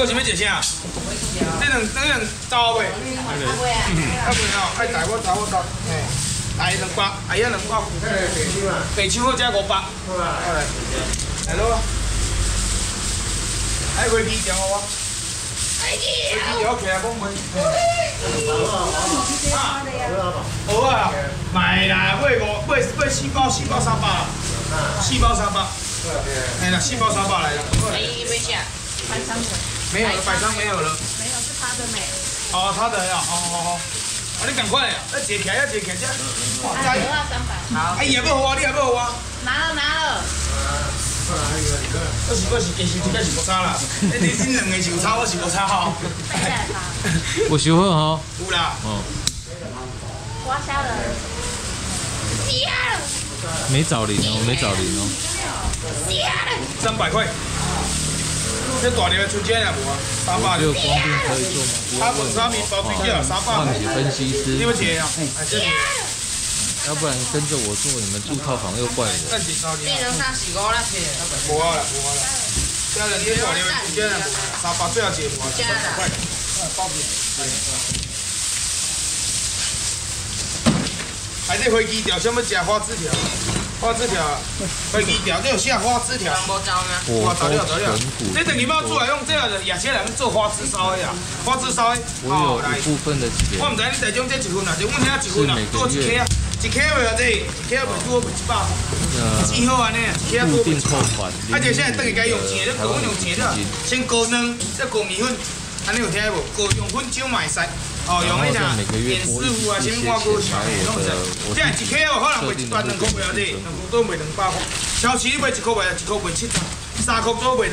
做啥物食啥？你两刀袂？刀袂哦，爱大我刀我刀，嘿，大两百，哎呀两百，白手好加500，好啦，来咯，哎，回去叫我。 好啊，买啦，买4包300啦，4包300，哎啦，4包300来了。你没讲，白糖没有了，白糖没有了。没有是他的没。哦，他的呀，好，啊你赶快，要解开，这。哇，100。好。哎，也不好啊，你也不好啊。拿了。 我是其实这个是无差啦，你恁两个是有差，我是无差吼。有收获吼？有啦。哦。刮痧了。没找零哦，300块。这大条出钱也无啊，300。只有光电可以做吗？他本身面包最屌，300。换你分析师。对不起啊。 要不然跟着我做，你们住套房又怪我。变成35那些。不好了。家人你少留一点，300最好解决。家人，快点，包饼。还得花枝条，想要吃花枝条，花枝条，你有下花枝条？无招吗？我找了。这等于要出来用这个亚切来做花枝烧的啦，花枝烧的。我有部分的钱。我唔知你台中这一份啊，就阮遐一份啊，多一克啊。 1K 袂啊，这1K 袂多，100。真好安尼，1K 多100。而且现在等于该用钱，你我用钱了，先高能，再高米粉，安尼有听无？高用粉少买晒，哦，用迄啥点师傅啊，先挂钩上，弄晒。这 1K 哦，可能卖1段2块袂啊，这2块都卖200块。超市卖1块袂啊，1块卖70，3块都卖200。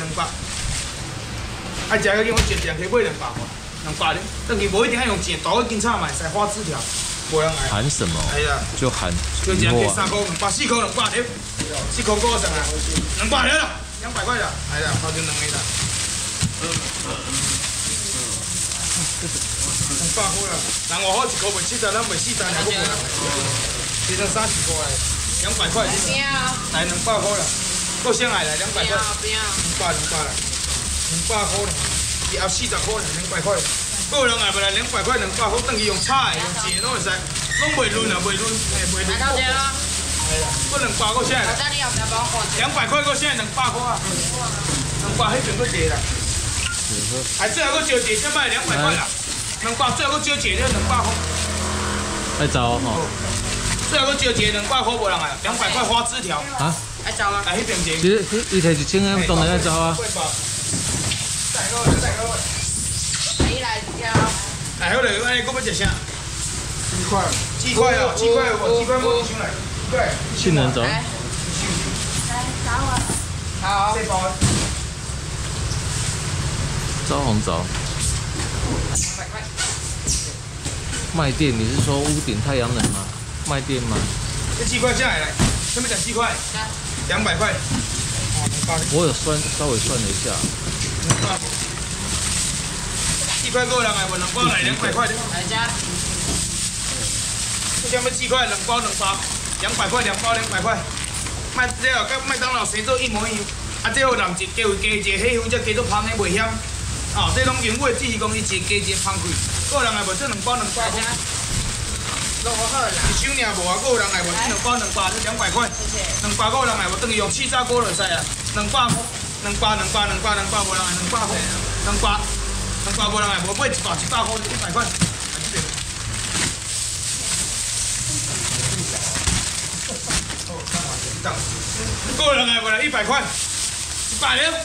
啊，食个叫我一两块卖200块，200哩，等于无一定要用钱，倒去警察买晒花枝条。 喊什么？就喊。就这样，给3块500，4块200的，4块5上来，200了，200块了，哎呀，好久能没了。200块了，人我好1块卖70，咱卖40，还够卖。变成30块，200块。不要。来200块了，够香来了，200块。不要。200了，200块了，以后40块了，200块。 个人也不来200块，200好等于用炒的、用煎拢会使，拢袂嫩啊，袂嫩。来到这咯。哎呀，个200个啥？200块个啥？200块啊。200迄边个济啦。哎，最后个少济，先卖200块啦。200最后个少济了200块。爱走吼。最后个少济200块无人来，200块花枝条。啊？爱走啊？哎，迄边济。你摕1000，当然爱走啊。再个。 哎，好嘞，安尼，我要食啥？鸡块摸上来，对。性能走。来，找我。好。这包。招红枣。200块。卖店，你是说屋顶太阳能吗？卖店吗？这7块下来，这边讲7块，200块。我有算，稍微算了一下。 7块够人哎，我2包来200块的。来家。这下面7块，2包，200块，2包200块。卖这哦，跟麦当劳生做一模一样。啊，这有人一加有加一个黑香，再加做芳的袂香。哦，这拢用我只是讲伊一加一芳贵。够人哎，无这2包200。来家。弄好啦。一箱尔无啊，够人哎，无这2包200，这200块。谢谢。2包够人哎，无等于用4炸锅就使啊。2包无人哎，2包。2包。 2包无人买，无买1包100块，100块。够人买不了100块，100了。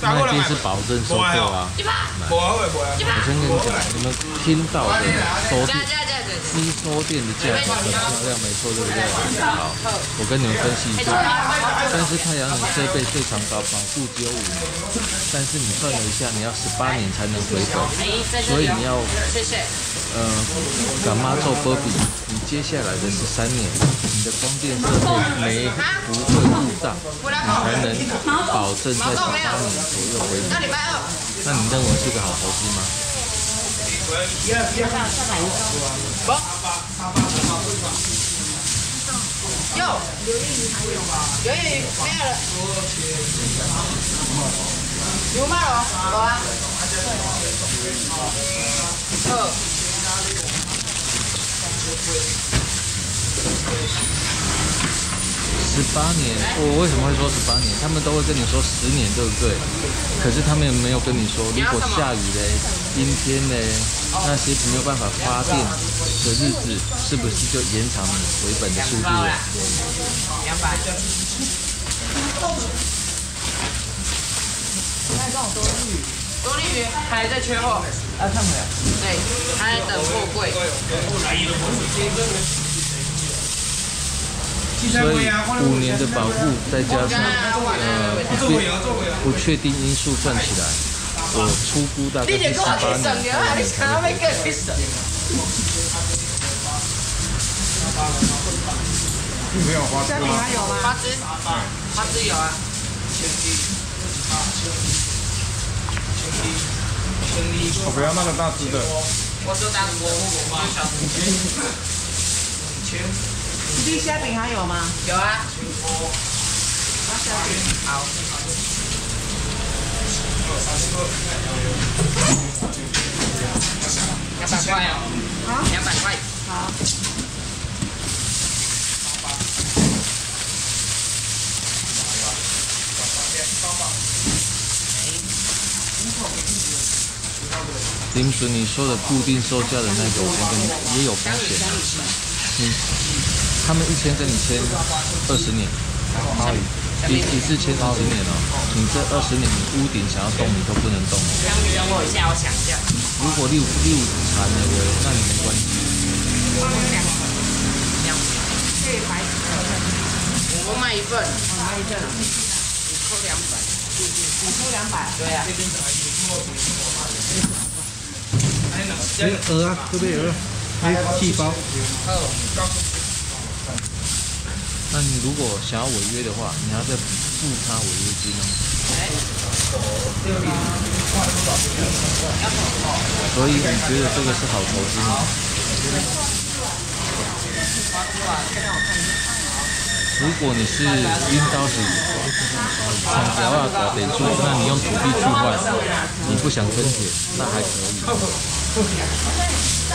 100个人买是保证收购啊。100。我先跟你讲，你们听到的收店，收店的价格很漂亮，没错，对不对？好，我跟你们分析一下。 但是太阳能设备最长保护只有5年，但是你算了一下，你要18年才能回本，所以你要，干妈做波比，你接下来的13年，你的光电设备没不会故障，你才能保证在18年左右回本。那你认为是个好投资吗？不。 有，鱿鱼没有了，有吗？有啊。18年，我为什么会说18年？他们都会跟你说10年，对不对？可是他们也没有跟你说，如果下雨嘞、阴天嘞，那些没有办法发电的日子，是不是就延长你回本的速度了？多利鱼还在缺货，啊，看没有？对，还在等货柜。所以5年的保护，再加上不确定因素算起来，我初估大概是18年才会有。没有花枝吗？花枝有啊。我不要那个大只的。我只打国货，就小只。 你虾饼还有吗？有啊。好。200块哦。啊？200块。好。林叔，你说的固定售价的那个，我跟你也有风险啊。他们1签跟你签20年，鲍鱼一次签20年哦，你这20年你屋顶想要动你都不能动。等我一下，我想一下。如果6残的，那你没关系。我卖1份，卖1份，你扣200，我扣200，对啊。哎，鹅啊，对不对？鹅，还有细胞。那你如果想要违约的话，你要再付他违约金哦。所以你觉得这个是好投资吗？如果你是用刀子砍掉啊、搞点住，那你用土地去换，你不想分解，那还可以。 我知道。 来，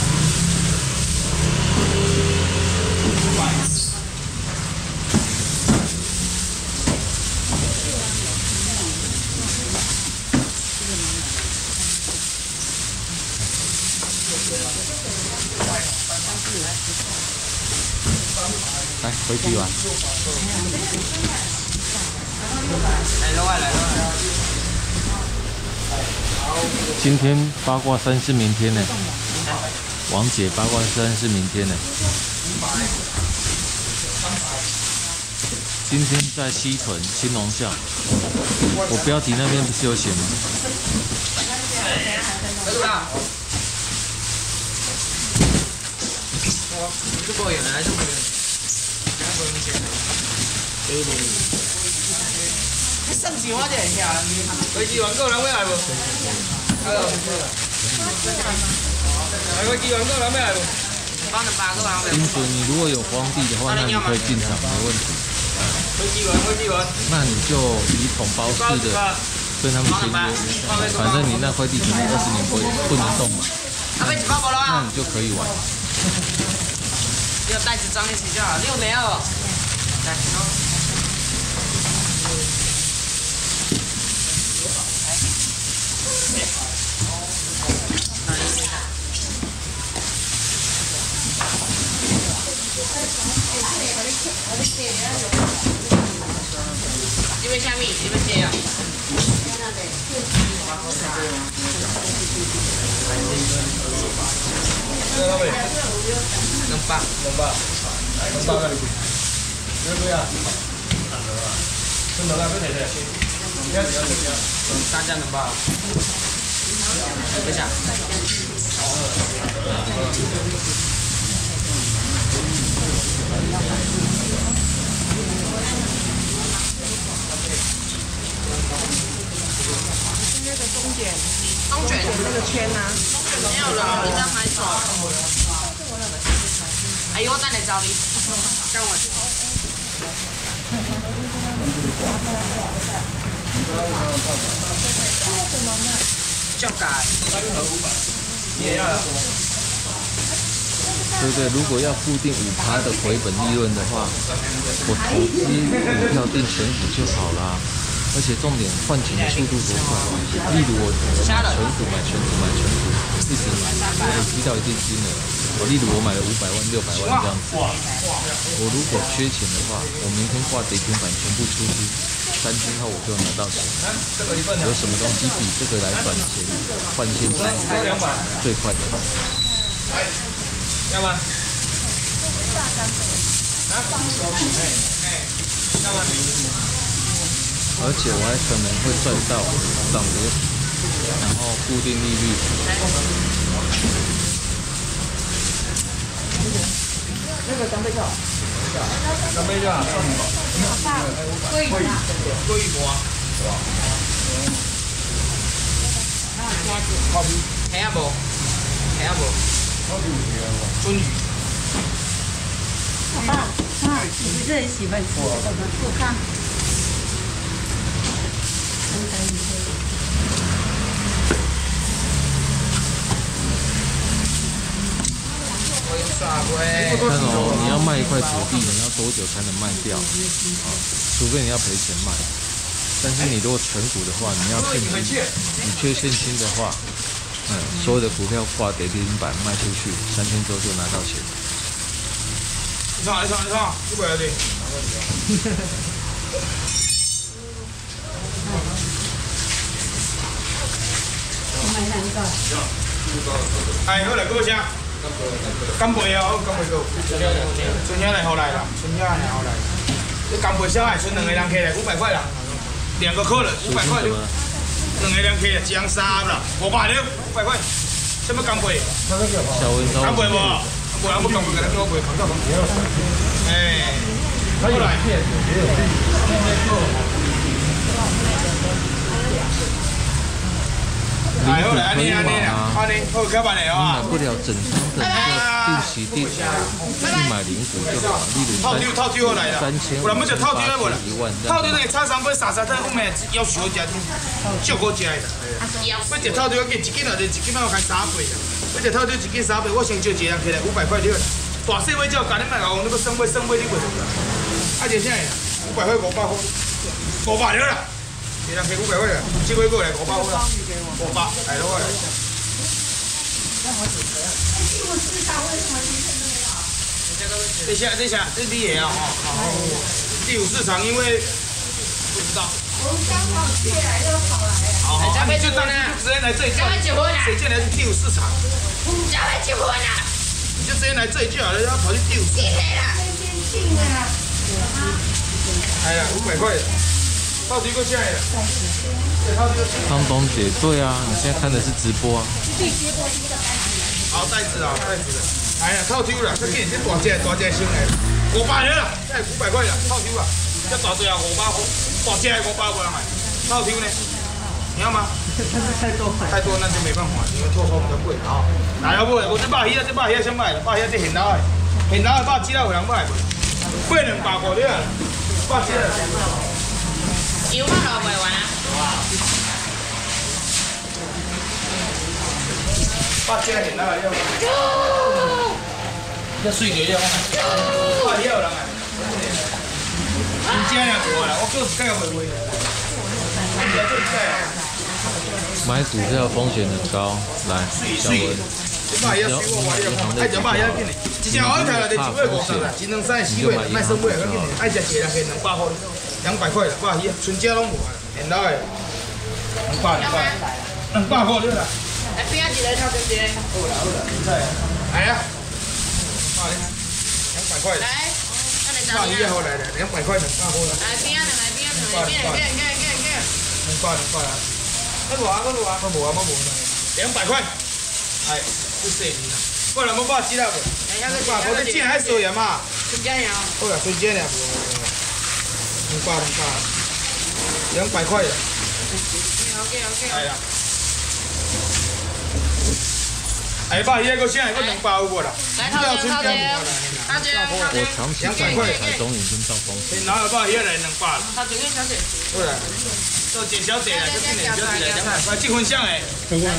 回去玩。今天八卦山是明天呢，王姐八卦山是明天呢。今天在西屯青龙巷，我标题那边不是有写吗？ 你如果有荒地的话，那你可以进场，没问题。那你就以统包式的跟他们签约，反正你那块地可能20年不能动嘛，那你就可以玩。 要袋子装一起就好，6枚哦。来，你们下面，你们这样。100 Đưa à? Xin mời với thầy thầy. Nhất là xin nhớ. 300 đồng bạc. Bây giờ.那个中卷，中卷那个圈啊，没有了，你这样买走。哎呦，我等你找你，让我。叫改。也要。对对，如果要固定5%的回本利润的话，我投资股票定存股就好啦。 而且重点换钱的速度多快！例如我存股，一直买，我积到一定金额，例如我买了500万、600万这样子。我如果缺钱的话，我明天挂跌停板全部出去，3天后我就拿到钱。有什么东西比这个来转钱换现金最快的？要吗？而且我还可能会赚到涨幅，然后固定利率。那个张飞票，贵一波，是吧？黑阿伯，鳟鱼。爸爸，你不是很喜欢吃什么醋饭？ 看哦，你要卖一块土地，你要多久才能卖掉？除非你要赔钱卖。但是你如果存股的话，你要现金，你缺现金的话，所有的股票挂跌停板卖出去，3天之后就拿到钱。你唱，100的。哎，好来过下。 干杯啊！干杯哥，春天来好来啦，你干杯小孩剩2个人客来500块啦，2个客人500块了，2个人客来一人3啦，500了500块，什么干杯？干杯不？不然不干杯，给他干杯。哎，过来。哎，好来，安尼，好开办了啊！买不了整个定期买零股就好，例如3,000，套丢那炒三杯30块，我们要少食，少好食的。我一套丢一斤啊，开3倍啊。我一套丢一斤3倍，我先借一人起来500块了。大细尾叫，干你卖戆，你要升尾你袂得啦。啊，就啥呀？500块500块，500了啦。 一人给500块了，这回过来500了，500，来了来。这下，这你也要哈，第5市场因为不知道。我们刚好借来又跑来。好，那就当然直接来这一叫，谁进来是第5市场？小孩结婚了。你就直接来这一叫，人家跑去第5市场。进来了。进来了。哎呀，500块。 方东姐，对啊，你现在看的是直播啊。好袋子啊，袋子。哎呀，套丢了，这给你这大只箱来，500了，这500块了，套丢了，这大只啊500，大只500块买，套丢呢？你要吗？太多那就没办法，因为套装比较贵啊。来要不？我这把鱼先买了，把鱼这很大的把鸡来有人买不？800块了，把鸡来。 油饭都卖完啊！要水牛了吗？快点啦！真正也无啦，我叫自家卖卖。买股票风险很高，来，小文。你就买一斤。 200块了，哇！伊全家拢无啊，现在的200块了啦。来边仔一个，头前一个。好啦，哎呀， Rồi, em phải khơi. Đấy. Con này giàu nha. Rồi, để em phải khơi này. Này kia này, này kia này, kia. Con. Con bùa. Để em phải khơi. Đấy, cứ xịn. Con là một con chỉ đâu. Con có cái chiếc hết rồi em à. Con dây nào. Con là con dây này. Con. Để em phải khơi. Ok. Đấy ạ.哎，爸，这个现在我能包过了，不要存钱了。我长期在台中已经到公司。你拿了爸，现在能包了。他今天小姐。对。做姐小姐了，就今年小姐了，快结婚相哎，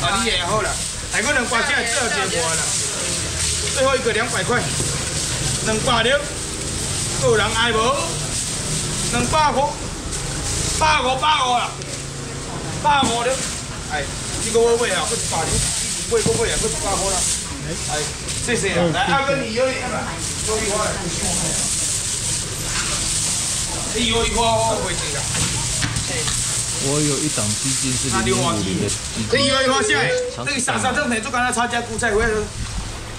啊，你也好了，哎，我能包现在最后结果了，最后一个200块，能包了，有人爱无？能85啦，85了，哎，这个我买啊，我85。 贵啊，贵85啦！哎，谢谢啊！来，阿哥你有一块，有一块，你有一块我会这个。我有一档基金是0.5的。你有一块啥？那个三种田做干那炒只韭菜花。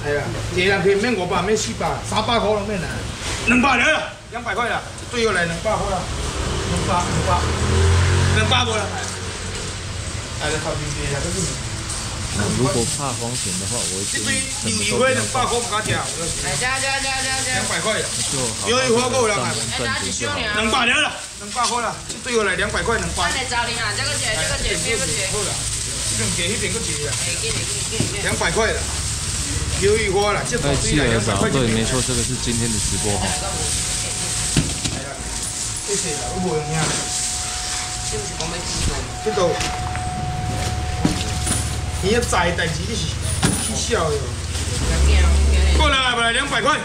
哎呀，一人片免500，免400，300块拢免啦，200了，200块啦，对过来200块啦，200块啦。来，来，靠边边，来，这是。 如果怕风险的话，我会建议什么都不要碰。来加，200块呀！有一花够了吗？200了，200块了，对我来200块200。那你找你啊，这个姐，别个姐。这边个姐呀。200块了，有一花了，这不是200块。对，没错，这个是今天的直播哈。谢谢，我无用呀。是不是讲要激动？激动。 你要在代志你是去笑哟。过来啊，不来200块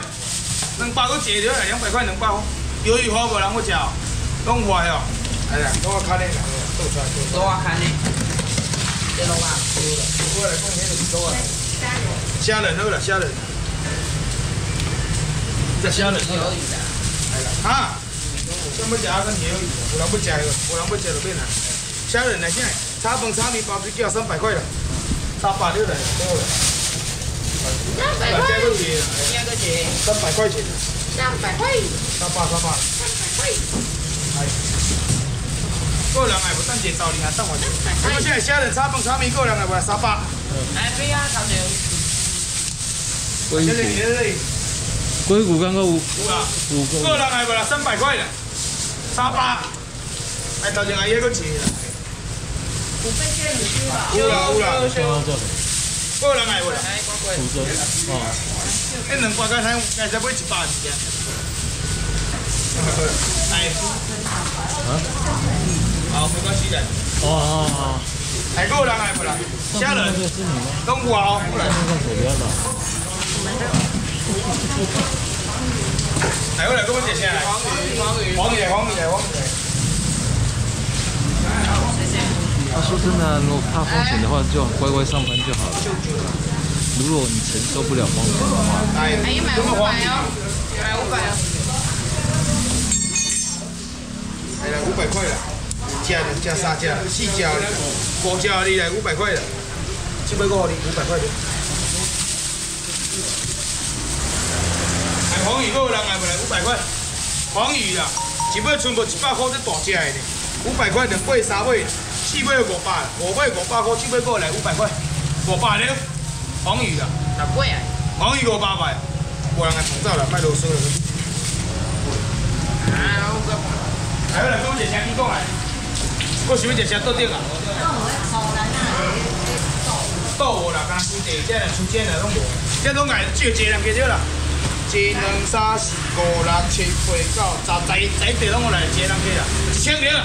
，200个借着来200块200。鱿鱼花无人要吃，弄坏哦。哎呀，我看你啦，倒出来。我看你。这弄啊，过来讲起就是多啊。虾仁好啦，虾仁。这虾仁。鱿鱼啦。哎啦，哈。想要吃阿根鱿鱼，有人要吃个，有人要吃就变啦。虾仁来先，炒饭炒面包水饺300块啦。 300六的，够了。200块钱，300块钱。300块。300。300块。哎，够了哎，不赚钱找你啊，赚我钱。我们现在虾仁炒饭炒面够了哎，我300。哎，对呀，炒牛。龟骨刚刚5个。够了哎，我300块了，300。哎，到底哎一个钱。 有啦，过人来无啦？哦，迄两块敢才买100只。哎，好，没关系的。哦，还过人来无啦？虾仁，中午啊，过来。来，我来给我点下来。黄鱼。 说真的、啊，如果怕风险的话，就乖乖上班就好了。如果你承受不了风险的话，哎，买500哦。哎呀，500块了，1只、2只、3只、4只、5只，你来500块了，700块你500块的。哎，黄鱼个人来不来500块？黄鱼啦，一尾全部100块才大只的呢，500块2尾3尾。 4尾500，5尾500块，7尾过来500块，500了。黄鱼啊，6尾啊，黄鱼500块，无人来创造了，卖啰嗦了。啊，我讲，来，我来讲一下，你讲来，我想要一下桌顶啊。倒无啦，干规地，这人出钱的拢无，这拢爱少坐人加少啦。1、2、3、4、5、6、7、8、9、10，地拢我来坐人加啦，1000个啦。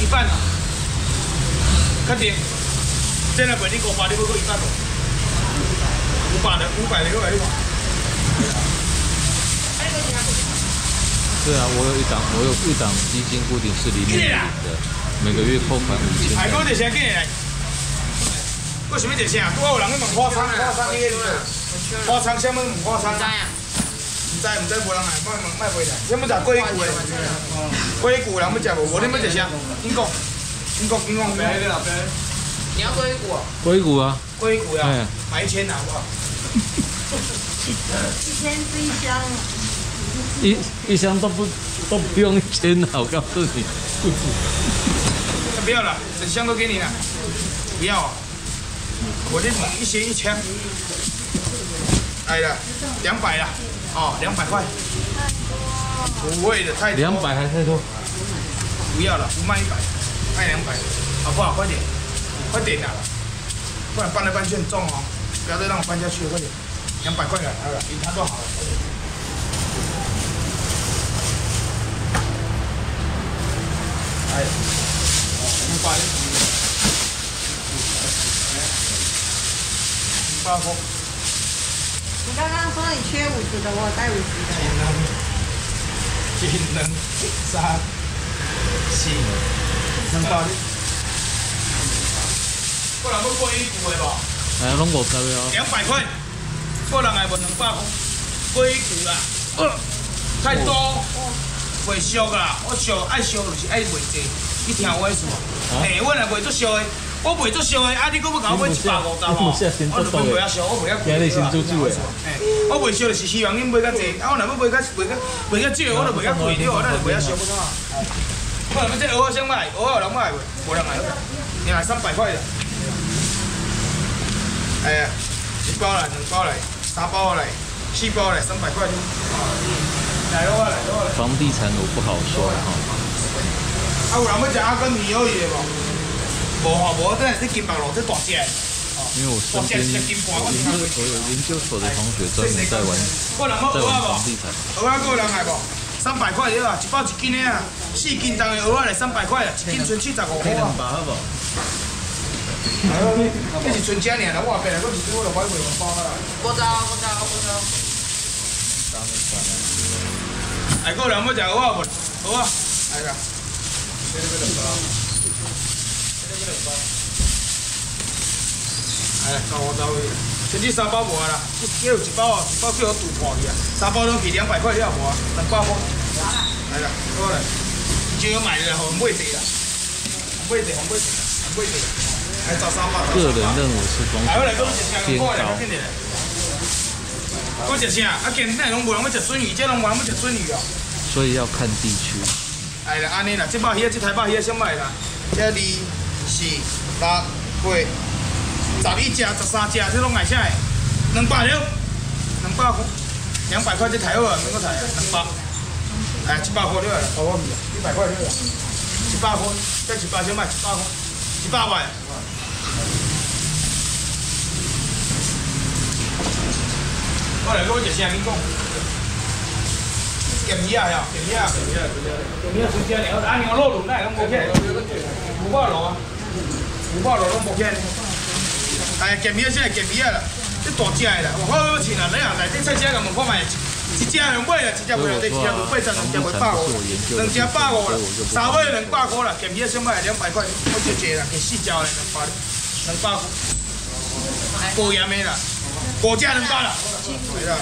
一半啊，肯定。现在本地狗把你够一半了，500的够来一半。对啊，我有一档基金固定是0.5的，每个月扣款5000。哎，我得先给你来。我什么得先啊？我有人去问花仓，花仓什么花仓？唔知无人来，卖袂来。要么食龟骨的，龟骨人要食无，无你要食啥？你讲。你要龟骨？龟骨啊。龟骨啊，白千拿不？ 1000只一箱啊！一箱都不用1000了，我告诉你。不要了，整箱都给你了。不要、啊，我这1箱1000。哎呀，200了，哦，200块。不会的，太多。200还太多。不要了，不卖100，卖200，好不好？快点，快点啊！不然搬来搬去很重哦，不要再让我搬下去，快点。 200块了，好了，比他多好了。哎，500，500。你刚刚说你缺50的，我带50的。技能3、4、500。个人要过一句的无？哎，拢50了。200块。 个人也无200，贵句啦，太多，袂俗啦。我俗爱俗就是爱卖济，你听我意思无？嘿，我若卖足俗的，我卖足俗的，啊你搁要甲我买150吼？我就卖遐俗，我卖遐贵啦。嘿，我卖俗就是希望恁买较济，啊我若要卖较少，我就卖较贵了，咱就卖遐俗不错。我若要这蚵仔先卖，蚵仔有人卖袂？无人卖了，你来300块啦。哎呀，1包来，2包来。 3包来，4包来，300块就。来喽来喽来。房地产我不好说哈。啊，有人要吃阿根尼奥伊的无？无吼，无，这是金白龙，这大只。因为我身边我有研究所的同学专门在玩，在玩房地产。蚵仔个人来无？300块了啊，1包1斤的啊，4斤重的蚵仔来300块啊，1斤剩75块啊。你是存钱尔啦，我后壁来，我是我来买200包啦。不走。哎，个人要食蚵仔无？蚵仔，哎呀，这个2包。哎，到我到位，剩这3包无啦，这有1包哦，1包叫我赌破去啊，3包拢起200块了无啊，2包。来啦，过来，就要买了，好买地啦，买地。 个人认为是风险偏高。我食啥？啊，今仔拢无人要食笋鱼，这拢无人要食笋鱼哦。所以要看地区。哎啦，安尼啦，这把鱼，这台把鱼先卖啦。这2、4、6、8、11只、13只，这拢卖啥的？200了，200块，200块这台好啊，哪个台啊？200。哎，100块了，好我咪，100块了，100块，这100先卖100块，100万。 我来，我食啥？你讲。咸鱼啊，水煎了，啊，牛肉卤奶拢无欠，五花肉拢无欠。哎，咸鱼啥？咸鱼啊啦，这大只的啦，我好要钱啦，你啊来这菜市啊问看卖，1只两尾啦，1只袂，1只袂八十，2只袂百五，2只150啦，3尾200块啦，咸鱼想买200块，我就坐啦，给4只嘞200块，高盐的啦。 国家能干了，对了。